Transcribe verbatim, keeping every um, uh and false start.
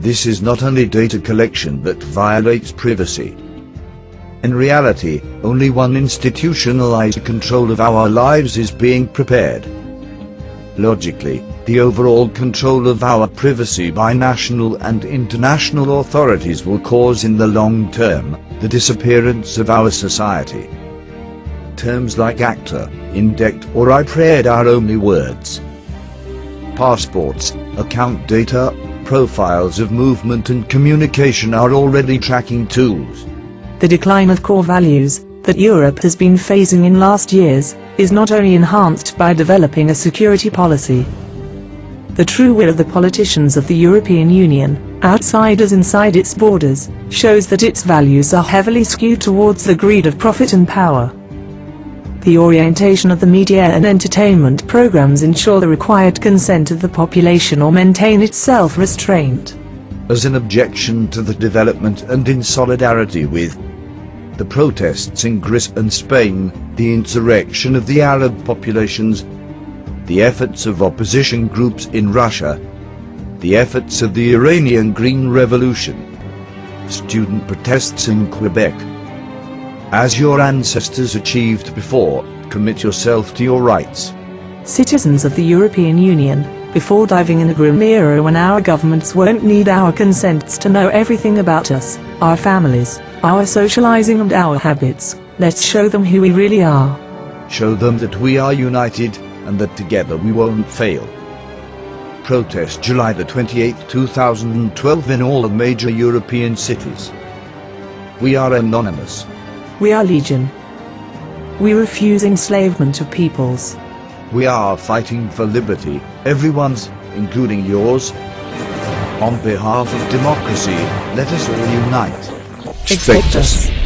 This is not only data collection that violates privacy. In reality, only one institutionalized control of our lives is being prepared. Logically, the overall control of our privacy by national and international authorities will cause in the long term, the disappearance of our society. Terms like ACTA, INDECT or IPRED are only words. Passports, account data, profiles of movement and communication are already tracking tools. The decline of core values, that Europe has been phasing in last years, is not only enhanced by developing a security policy. The true will of the politicians of the European Union, outside as inside its borders, shows that its values are heavily skewed towards the greed of profit and power. The orientation of the media and entertainment programs ensure the required consent of the population or maintain its self-restraint. As an objection to the development and in solidarity with the protests in Greece and Spain, the insurrection of the Arab populations, the efforts of opposition groups in Russia, the efforts of the Iranian Green Revolution, student protests in Quebec. As your ancestors achieved before, commit yourself to your rights. Citizens of the European Union, before diving in a grim era when our governments won't need our consents to know everything about us, our families, our socializing and our habits, let's show them who we really are. Show them that we are united, and that together we won't fail. Protest July the twenty-eighth two thousand twelve in all the major European cities. We are anonymous. We are legion. We refuse enslavement of peoples. We are fighting for liberty, everyone's, including yours. On behalf of democracy, let us all unite. Expect us.